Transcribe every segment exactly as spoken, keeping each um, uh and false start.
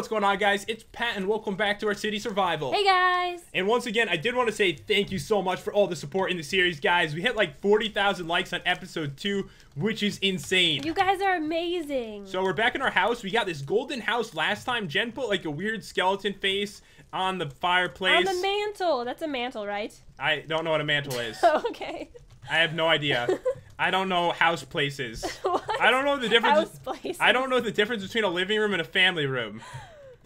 what's going on, guys? It's Pat, and welcome back to our City Survival. Hey, guys! And once again, I did want to say thank you so much for all the support in the series, guys. We hit like forty thousand likes on episode two, which is insane. You guys are amazing. So we're back in our house. We got this golden house last time. Jen put like a weird skeleton face on the fireplace. On the mantle. That's a mantle, right? I don't know what a mantle is. Okay. I have no idea. I don't know house places. What? I don't know the difference. House I don't know the difference between a living room and a family room.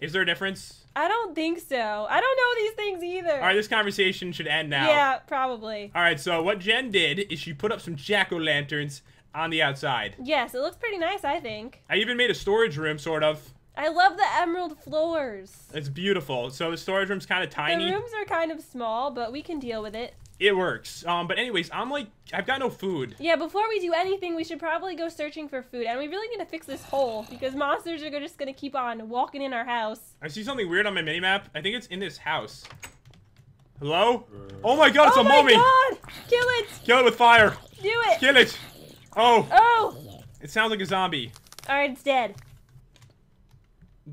Is there a difference? I don't think so. I don't know these things either. All right, this conversation should end now. Yeah, probably. All right, so what Jen did is she put up some jack-o'-lanterns on the outside. Yes, it looks pretty nice, I think. I even made a storage room, sort of. I love the emerald floors. It's beautiful. So the storage room's kind of tiny. The rooms are kind of small, but we can deal with it. It works. Um, but anyways, I'm like, I've got no food. Yeah, before we do anything, we should probably go searching for food. And we really need to fix this hole because monsters are just going to keep on walking in our house. I see something weird on my minimap. I think it's in this house. Hello? Oh my god, it's oh a mummy! Oh my god! Kill it! Kill it with fire! Do it! Kill it! Oh! Oh! It sounds like a zombie. Alright, it's dead.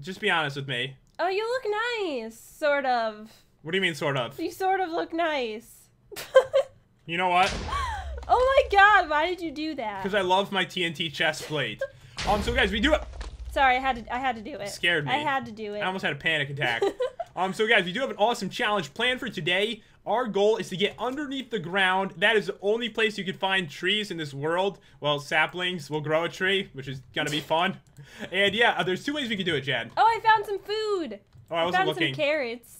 Just be honest with me. Oh, you look nice. Sort of. What do you mean, sort of? You sort of look nice. You know what? Oh my god, why did you do that? Because I love my T N T chest plate. Um, so guys, we do it. Sorry, I had to. I had to do it. It scared me. I had to do it. I almost had a panic attack. um, so guys, we do have an awesome challenge planned for today. Our goal is to get underneath the ground. That is the only place you can find trees in this world. Well, saplings will grow a tree, which is gonna be fun. And yeah, there's two ways we can do it, Jen. Oh, I found some food. Oh, I, I wasn't looking. Found some carrots.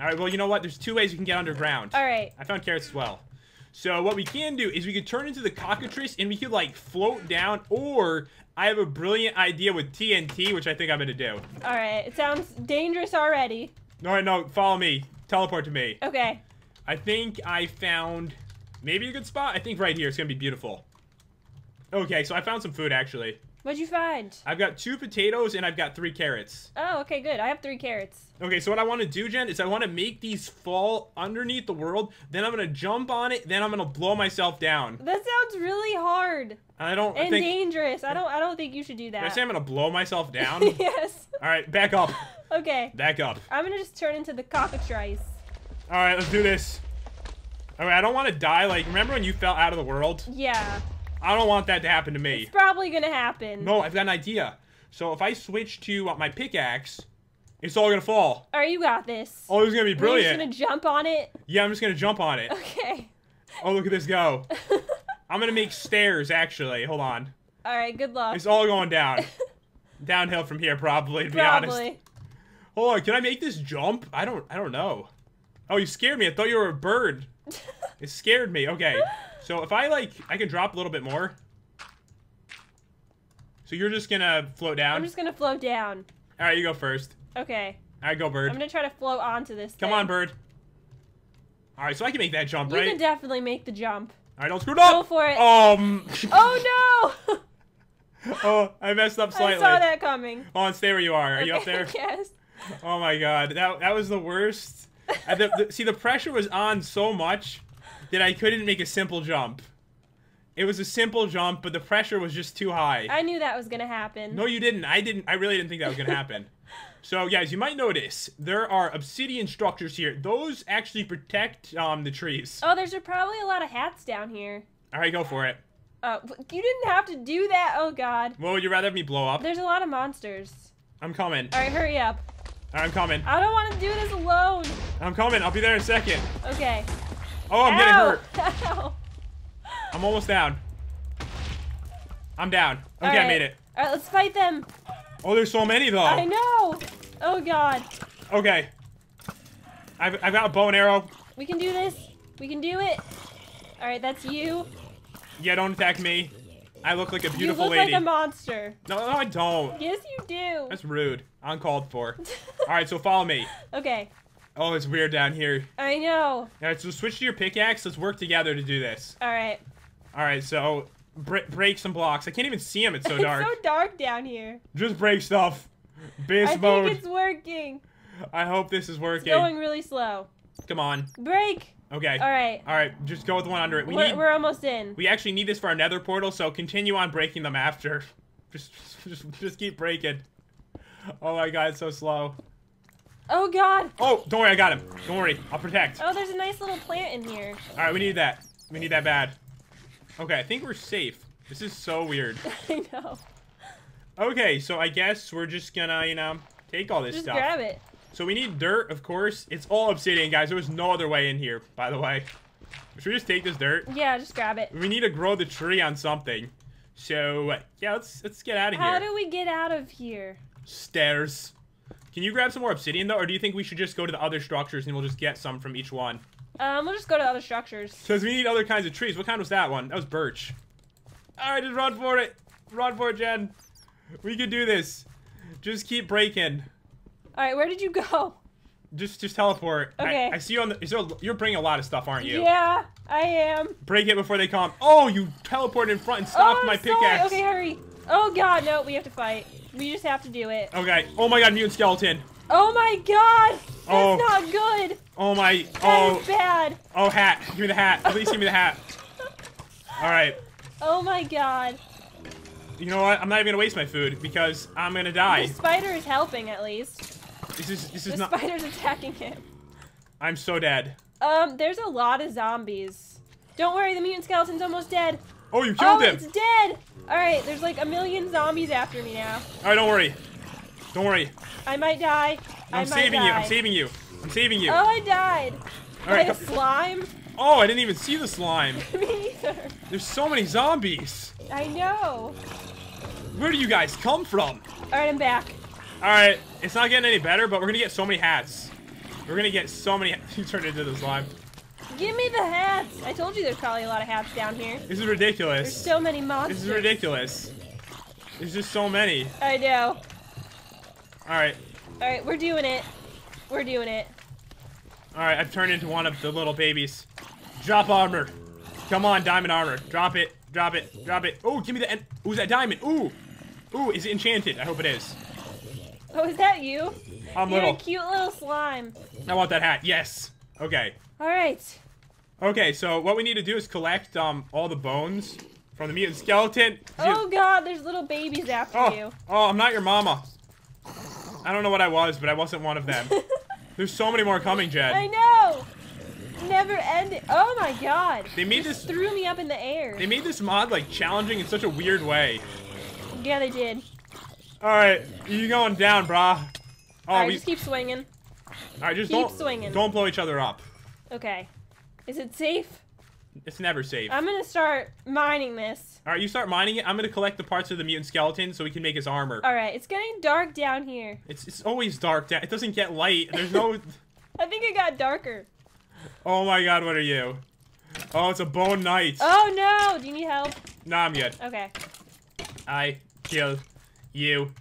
All right, well, you know what? There's two ways you can get underground. All right. I found carrots as well. So what we can do is we could turn into the cockatrice and we could, like, float down, or I have a brilliant idea with T N T, which I think I'm going to do. All right. It sounds dangerous already. No, right, no. Follow me. Teleport to me. Okay. I think I found maybe a good spot. I think right here. It's going to be beautiful. Okay, so I found some food, actually. What'd you find? I've got two potatoes and I've got three carrots. Oh, okay, good. I have three carrots. Okay, so what I want to do, Jen, is I want to make these fall underneath the world. Then I'm going to jump on it. Then I'm going to blow myself down. That sounds really hard. I don't and I think, dangerous. I don't. I don't think you should do that. Did I say I'm going to blow myself down? Yes. All right, back up. Okay. Back up. I'm going to just turn into the cockatrice. All right, let's do this. All right, I don't want to die. Like, remember when you fell out of the world? Yeah. I don't want that to happen to me. It's probably going to happen. No, I've got an idea. So if I switch to uh, my pickaxe, it's all going to fall. All right, you got this. Oh, it's going to be brilliant. You're just going to jump on it? Yeah, I'm just going to jump on it. Okay. Oh, look at this go. I'm going to make stairs, actually. Hold on. All right, good luck. It's all going down. Downhill from here, probably, to probably. be honest. Hold on, can I make this jump? I don't, I don't know. Oh, you scared me. I thought you were a bird. It scared me. Okay. So if I, like, I can drop a little bit more. So you're just going to float down? I'm just going to float down. All right, you go first. Okay. All right, go, bird. I'm going to try to float onto this Come thing. on, bird. All right, so I can make that jump, you right? You can definitely make the jump. All right, don't screw it up. Go for it. Um. Oh, no. Oh, I messed up slightly. I saw that coming. Oh, and stay where you are. Are okay, you up there? Yes. Oh, my God. That, that was the worst. I, the, the, see, the pressure was on so much that I couldn't make a simple jump. It was a simple jump, but the pressure was just too high. I knew that was going to happen. No, you didn't. I didn't. I really didn't think that was going to happen. So, guys, you might notice there are obsidian structures here. Those actually protect um, the trees. Oh, there's probably a lot of hats down here. All right, go for it. Uh, you didn't have to do that. Oh, God. Well, would you rather have me blow up? There's a lot of monsters. I'm coming. All right, hurry up. All right, I'm coming. I don't want to do this alone. I'm coming. I'll be there in a second. Okay. Oh, I'm Ow. getting hurt. Ow. I'm almost down. I'm down. Okay, right. I made it. All right, let's fight them. Oh, there's so many, though. I know. Oh, God. Okay. I've, I've got a bow and arrow. We can do this. We can do it. All right, that's you. Yeah, don't attack me. I look like a beautiful lady. You look lady. like a monster. No, no, I don't. Yes, you do. That's rude. Uncalled for. All right, so follow me. Okay. Oh, it's weird down here. I know. All right, so switch to your pickaxe. Let's work together to do this. All right. All right, so bre break some blocks. I can't even see them. It's so dark. It's so dark down here. Just break stuff. Beast I mode. think it's working. I hope this is working. It's going really slow. Come on. Break. Okay. All right. All right, just go with the one under it. We we're, need, we're almost in. We actually need this for our nether portal, so continue on breaking them after. Just, just, just keep breaking. Oh my god, it's so slow. Oh god. Oh, don't worry, I got him. Don't worry, I'll protect. Oh, there's a nice little plant in here. Alright, we need that. We need that bad. Okay, I think we're safe. This is so weird. I know. Okay, so I guess we're just gonna, you know, take all this just stuff. Just grab it. So we need dirt, of course. It's all obsidian, guys. There was no other way in here, by the way. Should we just take this dirt? Yeah, just grab it. We need to grow the tree on something. So, yeah, let's let's get out of here. How do we get out of here? Stairs. Can you grab some more obsidian, though? Or do you think we should just go to the other structures and we'll just get some from each one? Um, we'll just go to other structures. Because we need other kinds of trees. What kind was that one? That was birch. All right, just run for it. Run for it, Jen. We can do this. Just keep breaking. All right, where did you go? Just just teleport. Okay. I, I see you on the... So you're bringing a lot of stuff, aren't you? Yeah, I am. Break it before they come. Oh, you teleported in front and stopped oh, my sorry. pickaxe. Okay, hurry. Oh, God, no. We have to fight. We just have to do it. Okay. Oh, my God, mutant skeleton. Oh, my God. That's oh. not good. Oh, my... Oh. That is bad. Oh, hat. Give me the hat. At least give me the hat. All right. Oh, my God. You know what? I'm not even going to waste my food because I'm going to die. The spider is helping, at least. This is this is the not. The spider's attacking him. I'm so dead. Um, there's a lot of zombies. Don't worry, the mutant skeleton's almost dead. Oh, you killed him! Oh, it's dead. All right, there's like a million zombies after me now. All right, don't worry. Don't worry. I might die. I I'm might saving die. you. I'm saving you. I'm saving you. Oh, I died. All right, a slime. Oh, I didn't even see the slime. Me either. There's so many zombies. I know. Where do you guys come from? All right, I'm back. All right, it's not getting any better, but we're gonna get so many hats. We're gonna get so many. You turned into the slime. Give me the hats. I told you there's probably a lot of hats down here. This is ridiculous. There's so many monsters. This is ridiculous. There's just so many. I know. All right. All right, we're doing it. We're doing it. All right, I've turned into one of the little babies. Drop armor. Come on, diamond armor. Drop it. Drop it. Drop it. Oh, give me the end. Who's that diamond? Ooh. Ooh, is it enchanted? I hope it is. Oh, is that you? I'm You're little. a cute little slime. I want that hat. Yes. Okay. All right. Okay, so what we need to do is collect um all the bones from the mutant skeleton. Oh, God, there's little babies after oh. you. Oh, I'm not your mama. I don't know what I was, but I wasn't one of them. There's so many more coming, Jed. I know. Never ending. Oh, my God. They made this. threw me up in the air. They made this mod, like, challenging in such a weird way. Yeah, they did. All right, you going down, brah. Oh, All right, we... just keep swinging. All right, just keep don't, swinging. Don't blow each other up. Okay. Is it safe? It's never safe. I'm going to start mining this. All right, you start mining it. I'm going to collect the parts of the mutant skeleton so we can make his armor. All right, it's getting dark down here. It's, it's always dark down. It doesn't get light. There's no... I think it got darker. Oh, my God, what are you? Oh, it's a bone knight. Oh, no. Do you need help? Nah, I'm good. Okay. I killed... You.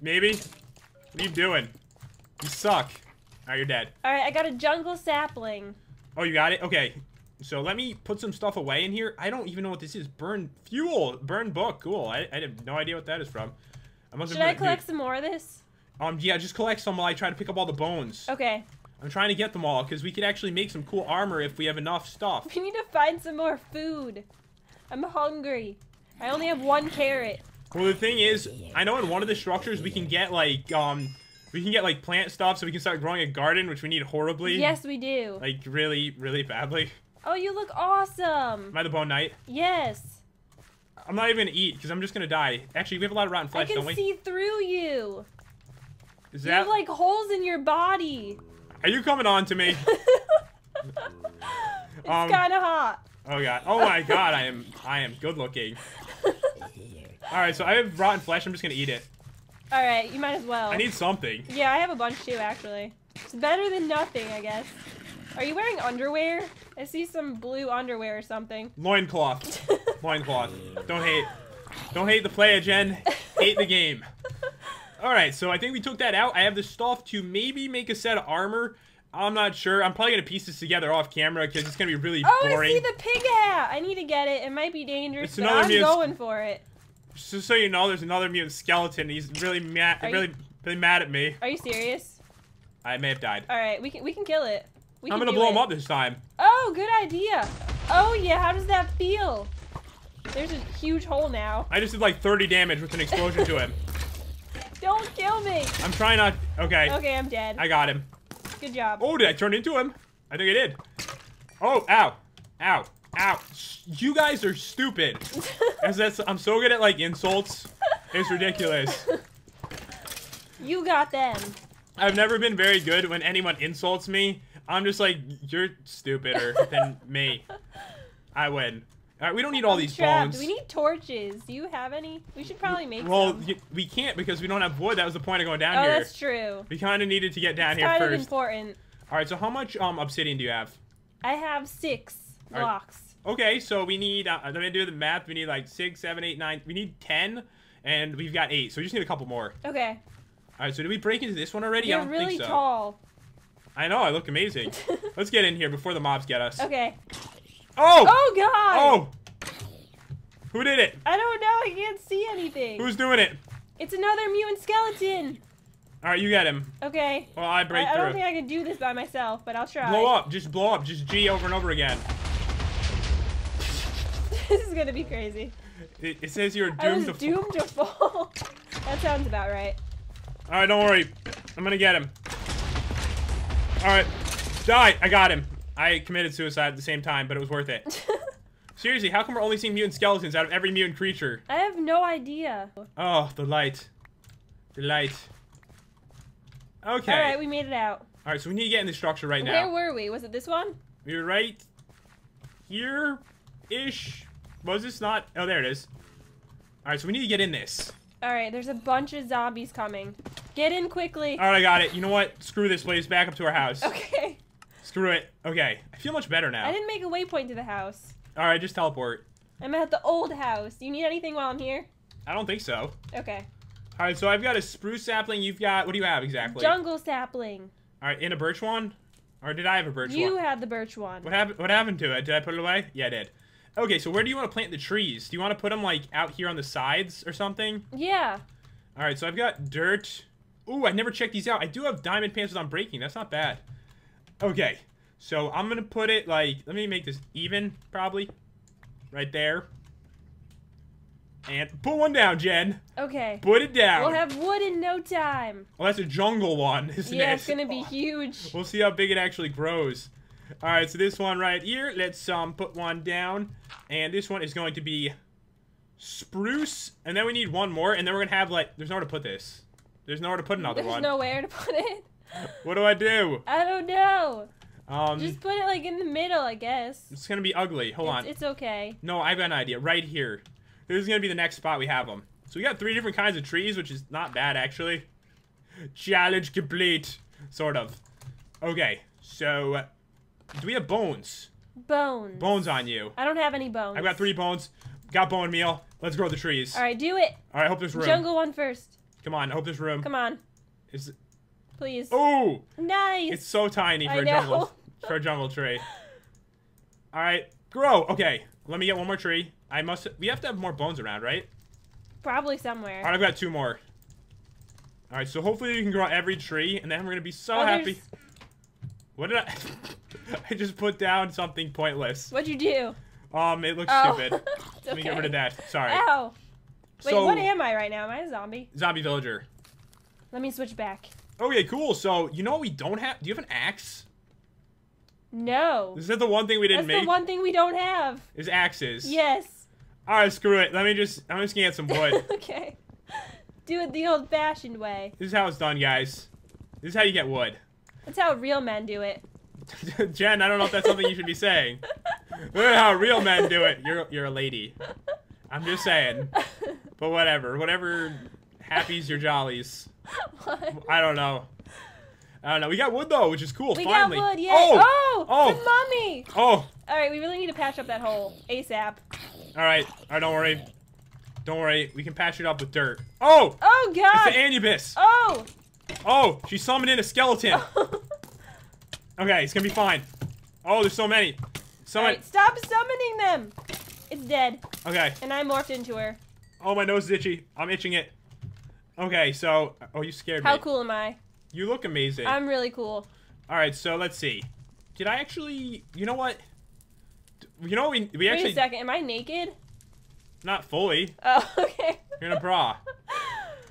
Maybe? What are you doing? You suck. Alright, you're dead. Alright, I got a jungle sapling. Oh, you got it? Okay. So let me put some stuff away in here. I don't even know what this is. Burn fuel. Burn book. Cool. I, I have no idea what that is from. I must Should have I collect dude. some more of this? Um, yeah, just collect some while I try to pick up all the bones. Okay. I'm trying to get them all because we could actually make some cool armor if we have enough stuff. We need to find some more food. I'm hungry. I only have one carrot. Well, the thing is, I know in one of the structures we can get like um, we can get like plant stuff, so we can start growing a garden, which we need horribly. Yes, we do. Like really, really badly. Oh, you look awesome. Am I the bone knight? Yes. I'm not even gonna eat because I'm just gonna die. Actually, we have a lot of rotten flesh, don't we? I can see through you. Is that... You have like holes in your body. Are you coming on to me? It's um, kind of hot. Oh God! Oh my God! I am I am good looking. Alright, so I have rotten flesh. I'm just gonna eat it. Alright, you might as well. I need something. Yeah, I have a bunch too, actually. It's better than nothing, I guess. Are you wearing underwear? I see some blue underwear or something. Loincloth. Loincloth. Don't hate. Don't hate the player, Jen. Hate the game. Alright, so I think we took that out. I have the stuff to maybe make a set of armor. I'm not sure. I'm probably going to piece this together off camera because it's going to be really oh, boring. Oh, I see the pig hat! I need to get it. It might be dangerous, it's but I'm going for it. Just so you know, there's another mutant skeleton. He's really mad, Are really, you... really mad at me. Are you serious? I may have died. All right, we can we can kill it. We I'm can gonna blow it. him up this time. Oh, good idea. Oh yeah, how does that feel? There's a huge hole now. I just did like thirty damage with an explosion to him. Don't kill me. I'm trying not. Okay. Okay, I'm dead. I got him. Good job. Oh, did I turn into him? I think I did. Oh, ow. Ow. Ow. You guys are stupid. As that's, I'm so good at, like, insults. It's ridiculous. You got them. I've never been very good when anyone insults me. I'm just like, you're stupider than me. I win. All right, we don't need all I'm these trapped. bones. We need torches. Do you have any? We should probably make well, some. Well, we can't because we don't have wood. That was the point of going down oh, here. Oh, that's true. We kind of needed to get down it's here kind first. Kind of important. All right, so how much um obsidian do you have? I have six all blocks. Right. Okay, so we need, uh, let me do the math. We need like six, seven, eight, nine. We need ten, and we've got eight. So we just need a couple more. Okay. All right, so did we break into this one already? You're I don't really think so. tall. I know, I look amazing. Let's get in here before the mobs get us. Okay. Oh! Oh, God! Oh! Who did it? I don't know. I can't see anything. Who's doing it? It's another mutant skeleton. All right, you get him. Okay. Well, I break I, through. I don't think I can do this by myself, but I'll try. Blow up. Just blow up. Just G over and over again. This is going to be crazy. It, it says you're doomed to fall. I was doomed to fall. That sounds about right. All right, don't worry. I'm going to get him. All right. Die. I got him. I committed suicide at the same time, but it was worth it. Seriously, how come we're only seeing mutant skeletons out of every mutant creature? I have no idea. Oh, the light. The light. Okay. All right, we made it out. All right, so we need to get in the structure right now. Where were we? Was it this one? We were right here-ish. Was this not? Oh, there it is. All right, so we need to get in this. All right, there's a bunch of zombies coming. Get in quickly. All right, I got it. You know what? Screw this place. Back up to our house. Okay. Screw it. Okay. I feel much better now. I didn't make a waypoint to the house. All right, just teleport. I'm at the old house. Do you need anything while I'm here? I don't think so. Okay. All right, so I've got a spruce sapling. You've got... What do you have exactly? Jungle sapling. All right, in a birch one? Or did I have a birch one? You had the birch one. What happened, what happened to it? Did I put it away? Yeah, I did. Okay, so where do you want to plant the trees? Do you want to put them, like, out here on the sides or something? Yeah. All right, so I've got dirt. Ooh, I never checked these out. I do have diamond pants without breaking. That's not bad. Okay, so I'm going to put it, like, let me make this even, probably, right there, and put one down, Jen. Okay. Put it down. We'll have wood in no time. Well, that's a jungle one, isn't yeah, it? Yeah, it's going to be huge. We'll see how big it actually grows. All right, so this one right here, let's um put one down, and this one is going to be spruce, and then we need one more, and then we're going to have, like, there's nowhere to put this. There's nowhere to put another there's one. There's nowhere to put it. What do I do? I don't know. Um, Just put it, like, in the middle, I guess. It's going to be ugly. Hold it's, on. It's okay. No, I've got an idea. Right here. This is going to be the next spot we have them. So we got three different kinds of trees, which is not bad, actually. Challenge complete. Sort of. Okay. So, uh, do we have bones? Bones. Bones on you. I don't have any bones. I've got three bones. Got bone meal. Let's grow the trees. All right, do it. All right, hope there's room. Jungle one first. Come on, I hope there's room. Come on. Is it? Please. Oh! Nice! It's so tiny for a, jungle, for a jungle tree. Alright, grow! Okay, let me get one more tree. I must. We have to have more bones around, right? Probably somewhere. Alright, I've got two more. Alright, so hopefully we can grow every tree, and then we're gonna be so oh, happy. What did I... I just put down something pointless. What'd you do? Um, it looks oh. stupid. Let okay. me get rid of that. Sorry. Ow! Wait, so, what am I right now? Am I a zombie? Zombie villager. Let me switch back. Okay, cool. So, you know what we don't have? Do you have an axe? No. Is that the one thing we didn't That's make? That's the one thing we don't have. Is axes. Yes. All right, screw it. Let me just, I'm just gonna get some wood. Okay. Do it the old-fashioned way. This is how it's done, guys. This is how you get wood. That's how real men do it. Jen, I don't know if that's something you should be saying. Look at how real men do it. You're, you're a lady. I'm just saying. But whatever. Whatever happies your jollies. What? I don't know. I don't know. We got wood though, which is cool. We Finally. got wood. Yay. Oh, oh, oh, the mummy. Oh. All right, we really need to patch up that hole ASAP. All right, all right. Don't worry. Don't worry. We can patch it up with dirt. Oh. Oh God. It's the anubis. Oh. Oh, she summoned in a skeleton. Oh. Okay, it's gonna be fine. Oh, there's so many. So all right, stop summoning them. It's dead. Okay. And I morphed into her. Oh, my nose is itchy. I'm itching it. Okay, so... Oh, you scared me. How cool am I? You look amazing. I'm really cool. All right, so let's see. Did I actually... You know what? You know what we, we actually... Wait a second. Am I naked? Not fully. Oh, okay. You're in a bra.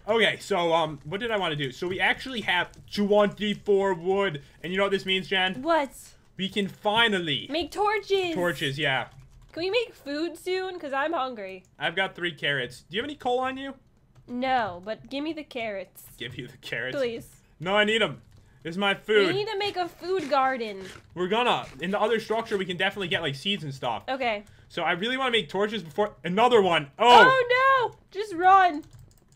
Okay, so um, what did I want to do? So we actually have twenty-four wood, and you know what this means, Jen? What? We can finally make torches. Torches, yeah. Can we make food soon? Cause I'm hungry. I've got three carrots. Do you have any coal on you? No, but give me the carrots. Give you the carrots, please. No, I need them. This is my food. We need to make a food garden. We're gonna. In the other structure, we can definitely get like seeds and stuff. Okay. So I really want to make torches before another one. Oh. Oh no! Just run.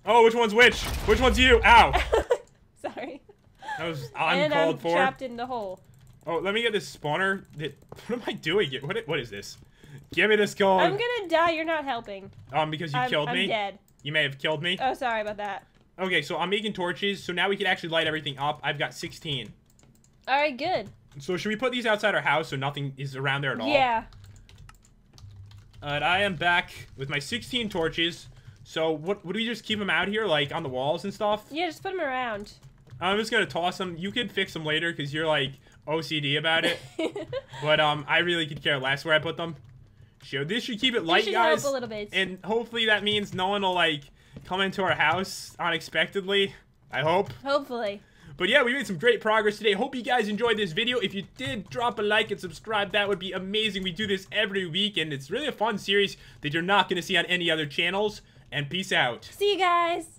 Oh, which one's which? Which one's you? Ow. Sorry. That was uncalled and I'm for. Trapped in the hole. Oh, let me get this spawner. What am I doing here? What, what is this? Give me this gold. I'm gonna die. You're not helping. Um, because you I'm, killed I'm me? I'm dead. You may have killed me. Oh, sorry about that. Okay, so I'm making torches. So now we can actually light everything up. I've got sixteen. All right, good. So should we put these outside our house so nothing is around there at all? Yeah. All right, I am back with my sixteen torches. So, what, would we just keep them out here, like, on the walls and stuff? Yeah, just put them around. I'm just gonna toss them. You can fix them later, because you're, like, O C D about it. But, um, I really could care less where I put them. So, this should keep it light, guys. This should help a little bit. And hopefully that means no one will, like, come into our house unexpectedly. I hope. Hopefully. But, yeah, we made some great progress today. Hope you guys enjoyed this video. If you did, drop a like and subscribe. That would be amazing. We do this every week, and it's really a fun series that you're not gonna see on any other channels. And peace out. See you guys.